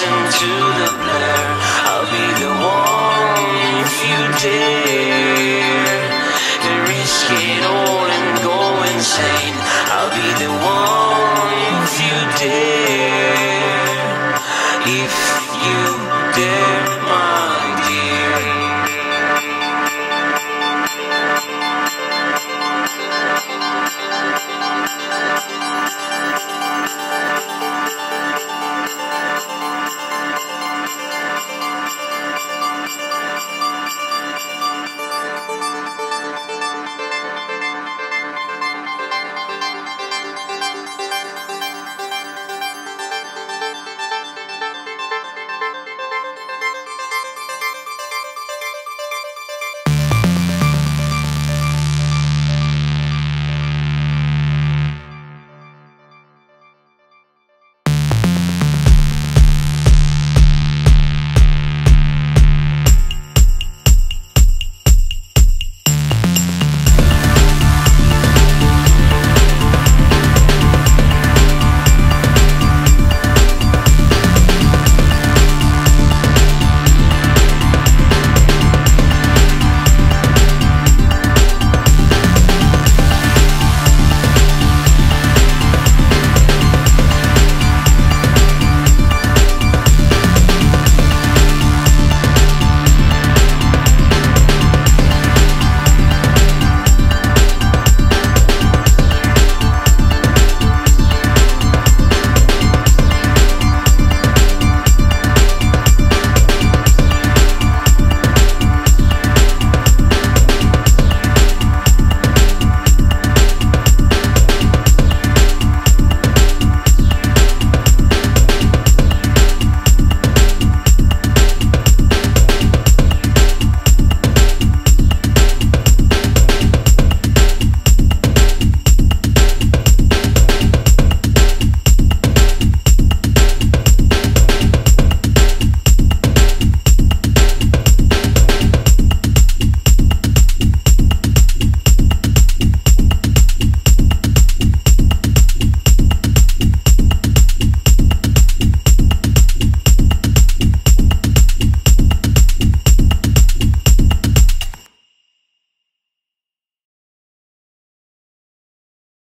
Into the blur, I'll be the one if you dare.